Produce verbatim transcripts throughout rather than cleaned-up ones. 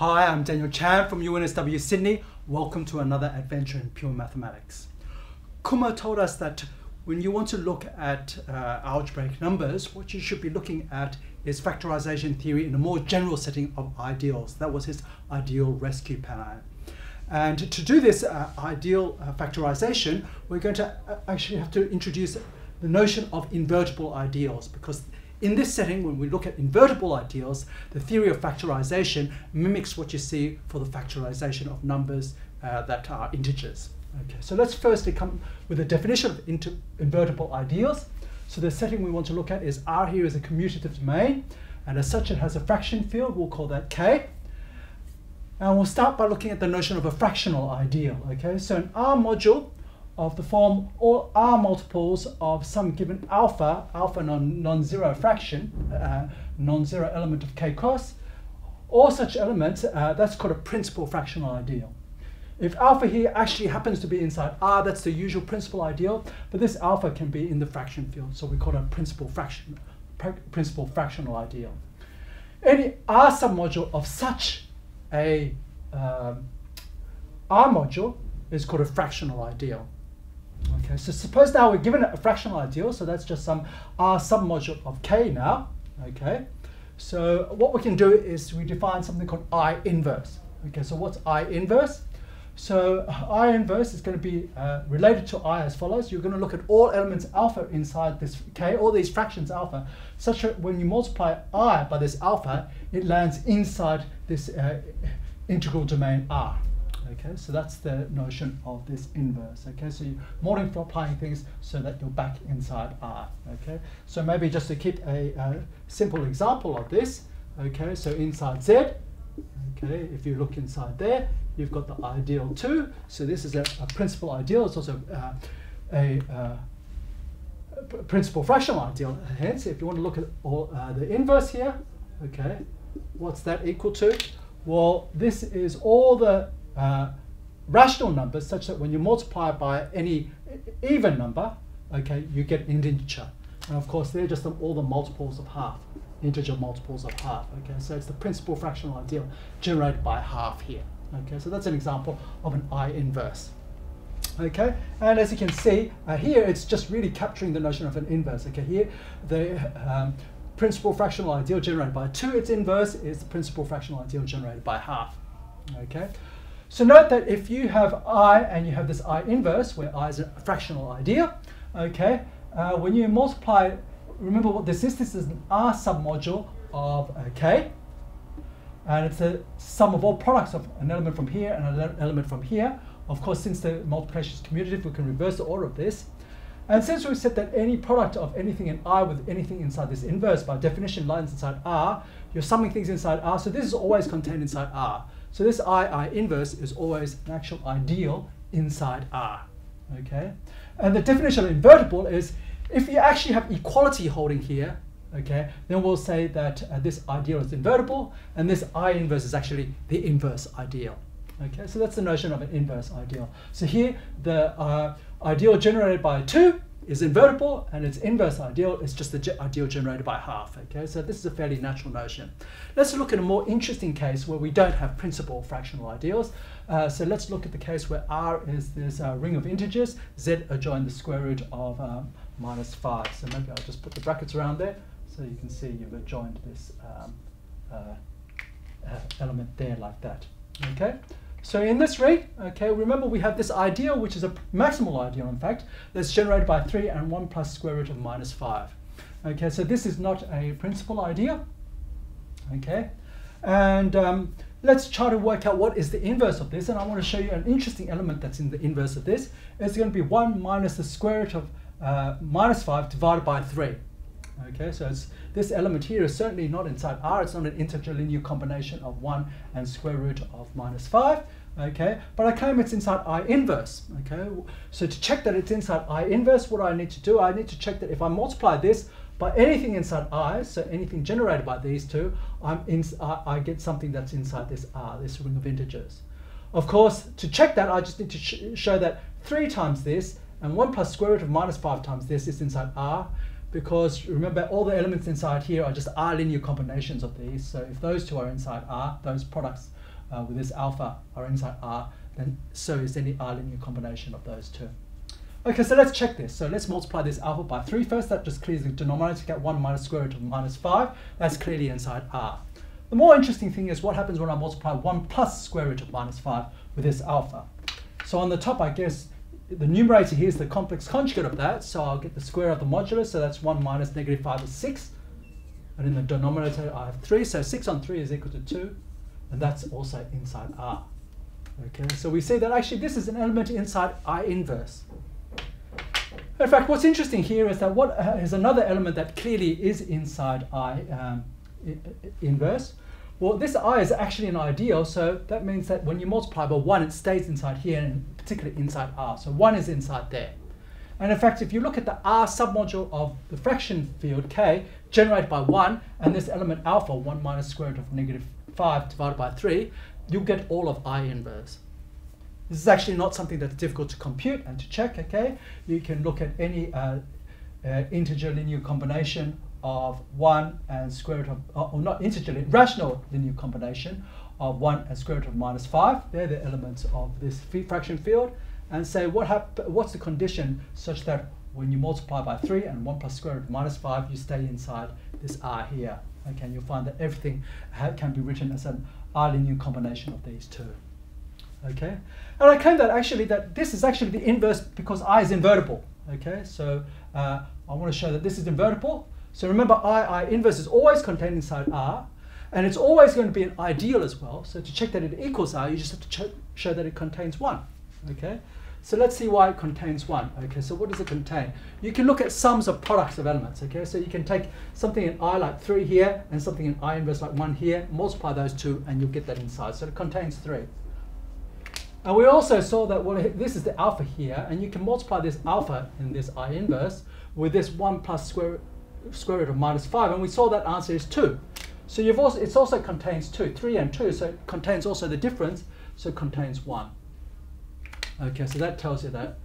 Hi, I'm Daniel Chan from U N S W Sydney. Welcome to another adventure in pure mathematics. Kummer told us that when you want to look at uh, algebraic numbers, what you should be looking at is factorization theory in a more general setting of ideals. That was his ideal rescue paradigm. And to do this uh, ideal uh, factorization, we're going to actually have to introduce the notion of invertible ideals, because in this setting, when we look at invertible ideals, the theory of factorization mimics what you see for the factorization of numbers uh, that are integers. Okay, so let's firstly come with a definition of inter invertible ideals. So the setting we want to look at is R here is a commutative domain, and as such it has a fraction field. We'll call that K. And we'll start by looking at the notion of a fractional ideal. Okay, so an R module of the form all R multiples of some given alpha, alpha non-zero non fraction, uh, non-zero element of K cross, or such element, uh, that's called a principal fractional ideal. If alpha here actually happens to be inside R, that's the usual principal ideal, but this alpha can be in the fraction field, so we call it a principal, fraction, pr principal fractional ideal. Any R submodule of such a um, R module is called a fractional ideal. Okay, so suppose now we're given a fractional ideal, so that's just some R submodule of K now. Okay, so what we can do is we define something called I inverse. Okay, so what's I inverse? So I inverse is going to be uh, related to I as follows. You're going to look at all elements alpha inside this K, all these fractions alpha, such that when you multiply I by this alpha, it lands inside this uh, integral domain R. Okay, so that's the notion of this inverse. Okay, so you're multiplying things so that you're back inside R. Okay, so maybe just to keep a uh, simple example of this. Okay, so inside Z, okay, if you look inside there, you've got the ideal two. So this is a, a principal ideal. It's also uh, a uh, principal fractional ideal. Hence, if you want to look at all, uh, the inverse here, okay, what's that equal to? Well, this is all the Uh, rational numbers such that when you multiply by any even number, okay, you get an integer. And of course, they're just the, all the multiples of half, integer multiples of half. Okay, so it's the principal fractional ideal generated by half here. Okay, so that's an example of an I inverse. Okay, and as you can see uh, here, it's just really capturing the notion of an inverse. Okay, here the um, principal fractional ideal generated by two, its inverse is the principal fractional ideal generated by half. Okay. So note that if you have I and you have this I inverse, where I is a fractional ideal, okay, uh, when you multiply, remember what this is, this is an R submodule of K, and it's a sum of all products of an element from here and an element from here. Of course, since the multiplication is commutative, we can reverse the order of this. And since we said that any product of anything in I with anything inside this inverse, by definition, lies inside R, you're summing things inside R, so this is always contained inside R. So this I, I inverse is always an actual ideal inside R, okay? And the definition of invertible is if you actually have equality holding here, okay, then we'll say that uh, this ideal is invertible, and this I inverse is actually the inverse ideal, okay? So that's the notion of an inverse ideal. So here, the uh, ideal generated by two is invertible, and its inverse ideal is just the ge ideal generated by half. Okay, so this is a fairly natural notion. Let's look at a more interesting case where we don't have principal fractional ideals. Uh, so let's look at the case where R is this uh, ring of integers, Z adjoined the square root of um, minus five. So maybe I'll just put the brackets around there so you can see you've adjoined this um, uh, uh, element there like that. Okay. So in this ring, okay, remember we have this ideal, which is a maximal ideal, in fact, that's generated by three and one plus square root of minus five. Okay, so this is not a principal ideal. Okay, and um, let's try to work out what is the inverse of this, and I want to show you an interesting element that's in the inverse of this. It's going to be one minus the square root of uh, minus five divided by three. Okay, so it's, this element here is certainly not inside R. It's not an interlinear combination of one and square root of minus five. Okay, but I claim it's inside I inverse. Okay, so to check that it's inside I inverse, what do I need to do? I need to check that if I multiply this by anything inside I, so anything generated by these two, I'm in, I, I get something that's inside this R, this ring of integers. Of course, to check that, I just need to sh show that three times this and one plus square root of minus five times this is inside R. Because remember, all the elements inside here are just R linear combinations of these. So if those two are inside R, those products uh, with this alpha are inside R, then so is any R linear combination of those two. Okay, so let's check this. So let's multiply this alpha by three first. That just clears the denominator to get one minus square root of minus five. That's clearly inside R. The more interesting thing is what happens when I multiply one plus square root of minus five with this alpha. So on the top, I guess, the numerator here is the complex conjugate of that, so I'll get the square of the modulus, so that's one minus negative five is six. And in the denominator, I have three, so six on three is equal to two, and that's also inside R. Okay, so we say that actually this is an element inside I inverse. In fact, what's interesting here is that what uh, is another element that clearly is inside I um, inverse. Well, this I is actually an ideal, so that means that when you multiply by one, it stays inside here, and particularly inside R. So one is inside there. And in fact, if you look at the R submodule of the fraction field K, generated by one, and this element alpha, one minus square root of negative five divided by three, you get all of I inverse. This is actually not something that's difficult to compute and to check, okay? You can look at any uh, uh, integer linear combination of one and square root of, uh, or not integer, rational linear combination of one and square root of minus five. They're the elements of this fraction field. And say, what hap what's the condition such that when you multiply by three and one plus square root of minus five, you stay inside this R here. Okay, and you'll find that everything ha can be written as an R linear combination of these two. Okay, and I claim that actually that this is actually the inverse because I is invertible. Okay, so uh, I want to show that this is invertible. So remember, I, I inverse is always contained inside R, and it's always going to be an ideal as well. So to check that it equals R, you just have to show that it contains one. Okay, so let's see why it contains one. Okay, so what does it contain? You can look at sums of products of elements. Okay, so you can take something in I like three here and something in I inverse like one here, multiply those two, and you'll get that inside. So it contains three. And we also saw that, well, this is the alpha here, and you can multiply this alpha in this I inverse with this one plus square root square root of minus five, and we saw that answer is two. So you've also, it also contains two, three and two, so it contains also the difference, so it contains one. Okay, so that tells you that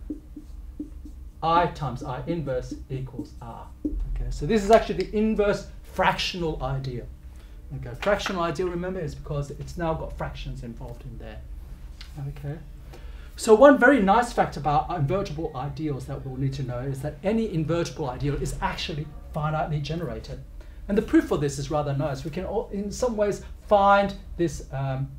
I times I inverse equals R. Okay, so this is actually the inverse fractional ideal. Okay, fractional ideal, remember, is because it's now got fractions involved in there. Okay. So one very nice fact about invertible ideals that we'll need to know is that any invertible ideal is actually finitely generated. And the proof for this is rather nice. We can, all, in some ways, find this um,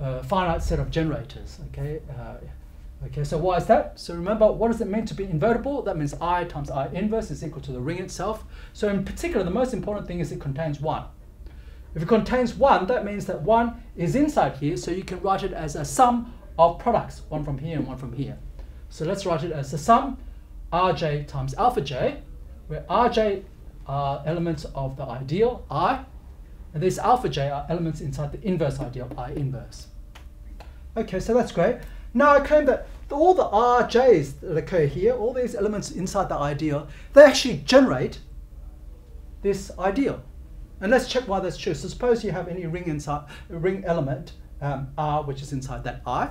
uh, finite set of generators. Okay? Uh, okay, so why is that? So remember, what does it mean to be invertible? That means I times I inverse is equal to the ring itself. So in particular, the most important thing is it contains one. If it contains one, that means that one is inside here, so you can write it as a sum of products, one from here and one from here. So let's write it as the sum Rj times alpha j, where Rj are elements of the ideal I, and these alpha j are elements inside the inverse ideal I inverse. Okay, so that's great. Now I claim that all the Rj's that occur here, all these elements inside the ideal, they actually generate this ideal. And let's check why that's true. So suppose you have any ring inside ring element um, R, which is inside that I.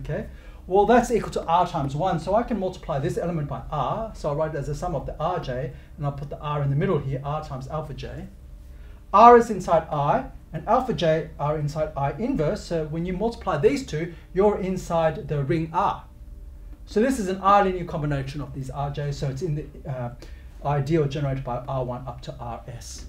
Okay, well that's equal to R times one, so I can multiply this element by R, so I'll write it as the sum of the Rj, and I'll put the R in the middle here, R times alpha j. R is inside I, and alpha j are inside I inverse, so when you multiply these two, you're inside the ring R. So this is an R linear combination of these Rj, so it's in the uh, ideal generated by R one up to Rs.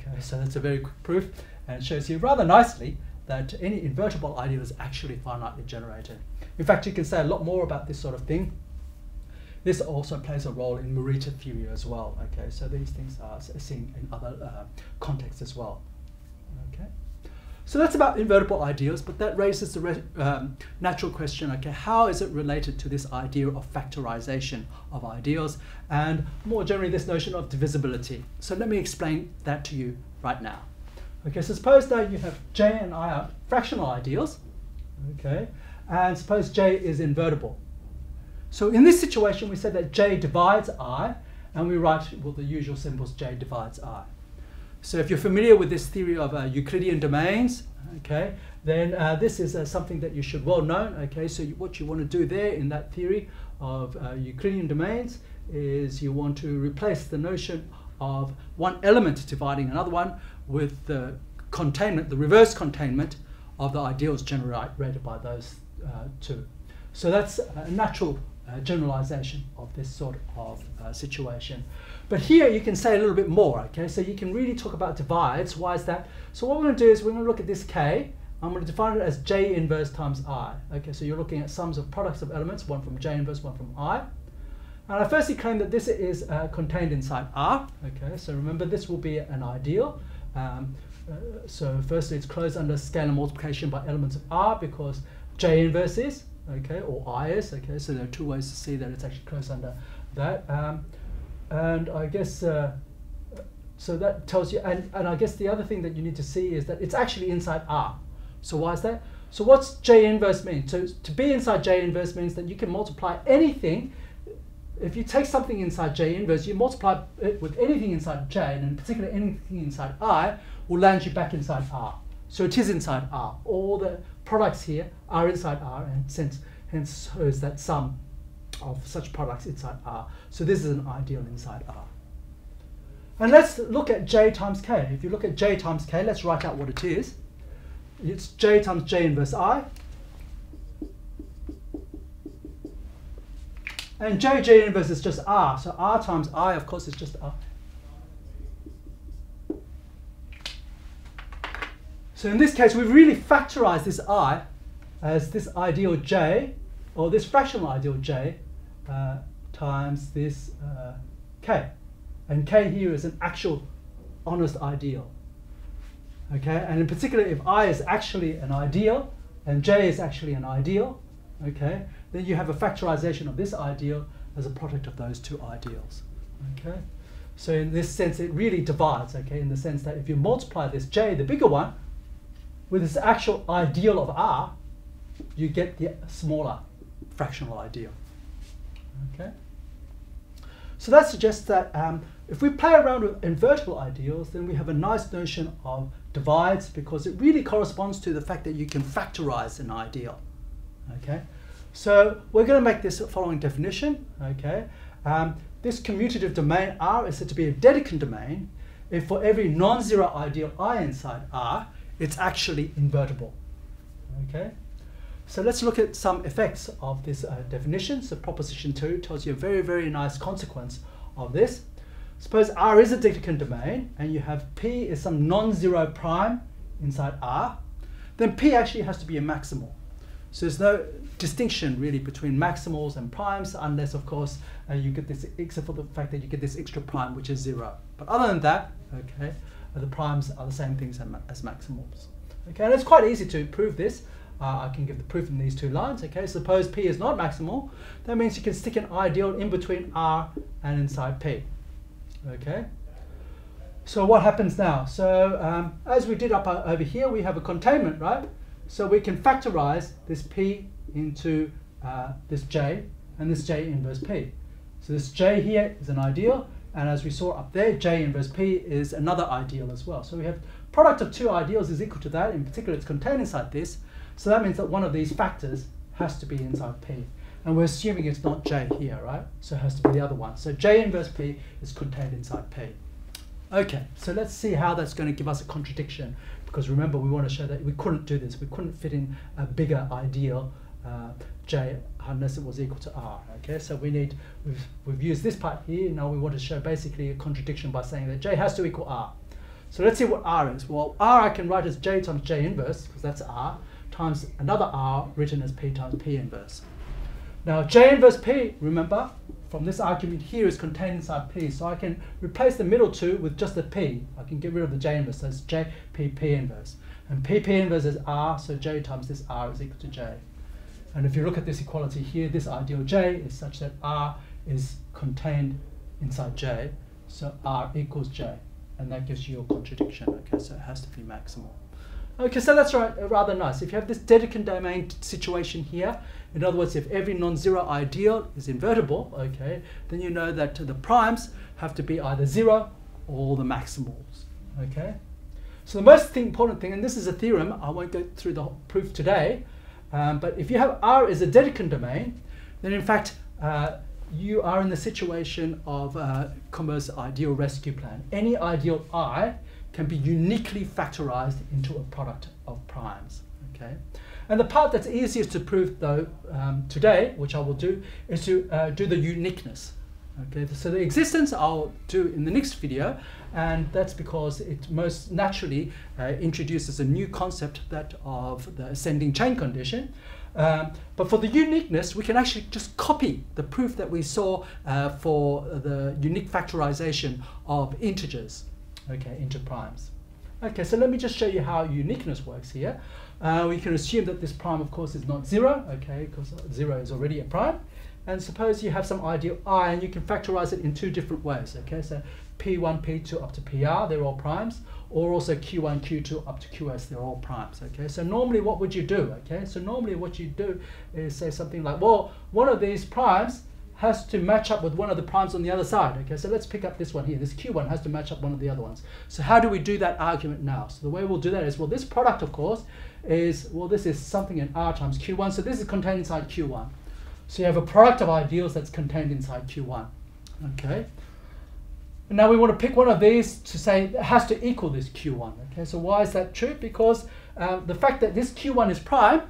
Okay, so that's a very quick proof, and it shows you rather nicely that any invertible ideal is actually finitely generated. In fact, you can say a lot more about this sort of thing. This also plays a role in Morita theory as well. Okay, so these things are seen in other uh, contexts as well. Okay, so that's about invertible ideals, but that raises the re um, natural question, okay, how is it related to this idea of factorization of ideals, and more generally this notion of divisibility? So let me explain that to you right now. Okay, so suppose that you have J and I are fractional ideals, okay, and suppose J is invertible. So in this situation, we said that J divides I, and we write with well, the usual symbols, J divides I. So if you're familiar with this theory of uh, Euclidean domains, okay, then uh, this is uh, something that you should well know, okay, so you, what you want to do there in that theory of uh, Euclidean domains is you want to replace the notion of one element dividing another one with the containment, the reverse containment of the ideals generated by those uh, two. So that's a natural uh, generalization of this sort of uh, situation. But here you can say a little bit more, okay? So you can really talk about divides. Why is that? So what we're going to do is we're going to look at this K. I'm going to define it as J inverse times I. Okay, so you're looking at sums of products of elements, one from J inverse, one from I. And I firstly claim that this is uh, contained inside R. Okay, so remember this will be an ideal. Um, uh, so firstly, it's closed under scalar multiplication by elements of R because J inverse is, okay, or I is. Okay, so there are two ways to see that it's actually closed under that. Um, and I guess, uh, so that tells you, and, and I guess the other thing that you need to see is that it's actually inside R. So why is that? So what's J inverse mean? So to be inside J inverse means that you can multiply anything. If you take something inside J inverse, you multiply it with anything inside J, and in particular anything inside I, will land you back inside R. So it is inside R. All the products here are inside R, and since, hence so is that sum of such products inside R. So this is an ideal inside R. And let's look at J times K. If you look at J times K, let's write out what it is. It's J times J inverse I. And J, J inverse is just R. So R times I, of course, is just R. So in this case, we've really factorized this I as this ideal J, or this fractional ideal J, uh, times this uh, K. And K here is an actual honest ideal. Okay, and in particular, if I is actually an ideal and J is actually an ideal, okay, then you have a factorization of this ideal as a product of those two ideals. Okay, so in this sense, it really divides. Okay, in the sense that if you multiply this J, the bigger one, with this actual ideal of R, you get the smaller fractional ideal. Okay, so that suggests that um, if we play around with invertible ideals, then we have a nice notion of divides because it really corresponds to the fact that you can factorize an ideal. Okay, so we're going to make this following definition. Okay, um, this commutative domain R is said to be a Dedekind domain if for every non-zero ideal I inside R, it's actually invertible. Okay, so let's look at some effects of this uh, definition. So proposition two tells you a very, very nice consequence of this. Suppose R is a Dedekind domain, and you have P is some non-zero prime inside R, then P actually has to be a maximal. So there's no distinction really between maximals and primes, unless of course uh, you get this, except for the fact that you get this extra prime which is zero. But other than that, okay, the primes are the same things as maximals. Okay, and it's quite easy to prove this. Uh, I can give the proof in these two lines. Okay, suppose P is not maximal, that means you can stick an ideal in between R and inside P. Okay, so what happens now? So um, as we did up uh, over here, we have a containment, right? So we can factorize this P into uh, this J and this J inverse P. So this J here is an ideal, and as we saw up there, J inverse P is another ideal as well. So we have product of two ideals is equal to that. In particular, it's contained inside this. So that means that one of these factors has to be inside P. And we're assuming it's not J here, right? So it has to be the other one. So J inverse P is contained inside P. Okay, so let's see how that's going to give us a contradiction. Because remember, we want to show that we couldn't do this. We couldn't fit in a bigger ideal, uh, J, unless it was equal to R. Okay, so we need, we've, we've used this part here. Now we want to show basically a contradiction by saying that J has to equal R. So let's see what R is. Well, R I can write as J times J inverse, because that's R, times another R written as P times P inverse. Now J inverse P, remember, from this argument here is contained inside P, so I can replace the middle two with just the P. I can get rid of the J inverse, so it's J, P, P inverse. And P, P inverse is R, so J times this R is equal to J. And if you look at this equality here, this ideal J is such that R is contained inside J, so R equals J. And that gives you your contradiction, okay, so it has to be maximal. Okay, so that's rather nice. If you have this Dedekind domain situation here, in other words, if every non-zero ideal is invertible, okay, then you know that the primes have to be either zero or the maximals, okay? So the most thing, important thing, and this is a theorem, I won't go through the proof today, um, but if you have R as a Dedekind domain, then in fact, uh, you are in the situation of uh, Kummer's ideal rescue plan. Any ideal I can be uniquely factorized into a product of primes. Okay? And the part that's easiest to prove, though, um, today, which I will do, is to uh, do the uniqueness. Okay, so the existence I'll do in the next video, and that's because it most naturally uh, introduces a new concept, that of the ascending chain condition. Um, but for the uniqueness, we can actually just copy the proof that we saw uh, for the unique factorization of integers, okay, into primes. Okay, so let me just show you how uniqueness works here. Uh, we can assume that this prime, of course, is not zero, okay, because zero is already a prime. And suppose you have some ideal I, and you can factorize it in two different ways, okay? So P one, P two up to P R, they're all primes, or also Q one, Q two up to Q S, they're all primes, okay? So normally what would you do, okay? So normally what you do is say something like, well, one of these primes has to match up with one of the primes on the other side, okay? So let's pick up this one here. This Q one has to match up one of the other ones. So how do we do that argument now? So the way we'll do that is, well, this product, of course, is, well, this is something in R times Q one, so this is contained inside Q one. So you have a product of ideals that's contained inside Q one, okay? And now we want to pick one of these to say it has to equal this Q one, okay? So why is that true? Because uh, the fact that this Q one is prime,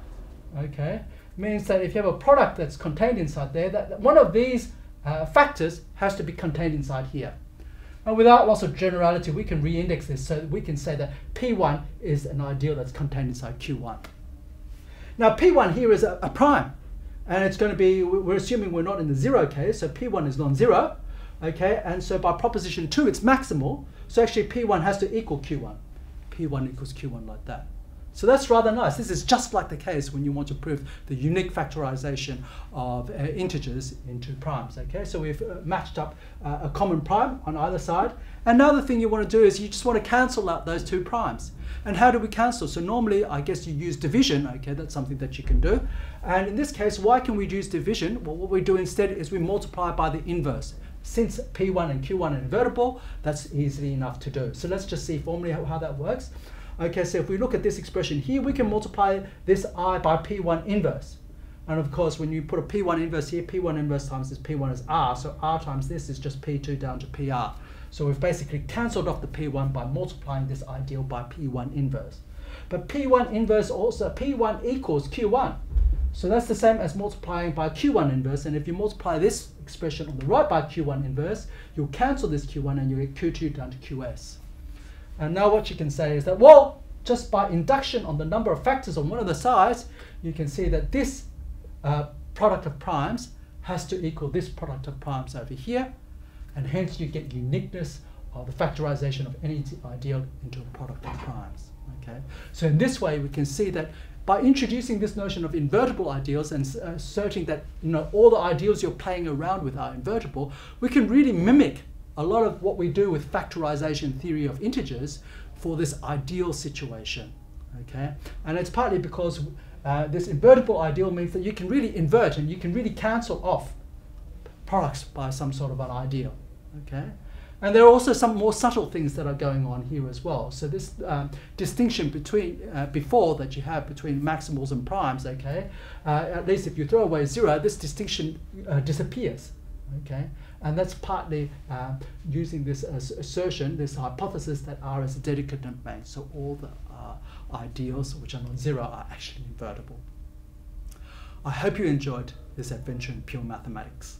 okay, means that if you have a product that's contained inside there, that, that one of these uh, factors has to be contained inside here. And without loss of generality, we can reindex this, so we can say that P one is an ideal that's contained inside Q one. Now P one here is a, a prime. And it's going to be, we're assuming we're not in the zero case, so P one is non-zero, okay? And so by proposition two, it's maximal. So actually P one has to equal Q one. P one equals Q one, like that. So that's rather nice. This is just like the case when you want to prove the unique factorization of uh, integers into primes, okay? So we've uh, matched up uh, a common prime on either side. Another thing you want to do is you just want to cancel out those two primes. And how do we cancel? So normally, I guess you use division, okay? That's something that you can do. And in this case, why can we use division? Well, what we do instead is we multiply by the inverse. Since P one and Q one are invertible, that's easily enough to do. So let's just see formally how, how that works. Okay, so if we look at this expression here, we can multiply this I by P one inverse. And of course, when you put a P one inverse here, P one inverse times this P one is R, so R times this is just P two down to P R. So we've basically cancelled off the P one by multiplying this ideal by P one inverse. But P one inverse also, P one equals Q one. So that's the same as multiplying by Q one inverse. And if you multiply this expression on the right by Q one inverse, you'll cancel this Q one and you get Q two down to Q S. And now what you can say is that, well, just by induction on the number of factors on one of the sides, you can see that this uh, product of primes has to equal this product of primes over here, and hence you get uniqueness of the factorization of any ideal into a product of primes. Okay? So in this way, we can see that by introducing this notion of invertible ideals and asserting that, you know, all the ideals you're playing around with are invertible, we can really mimic a lot of what we do with factorization theory of integers for this ideal situation, okay? And it's partly because uh, this invertible ideal means that you can really invert and you can really cancel off products by some sort of an ideal, okay? And there are also some more subtle things that are going on here as well. So this um, distinction between uh, before that you have between maximals and primes, okay? Uh, at least if you throw away zero, this distinction uh, disappears, okay? And that's partly uh, using this as assertion, this hypothesis that R is a Dedekind domain. So all the uh, ideals which are non-zero are actually invertible. I hope you enjoyed this adventure in pure mathematics.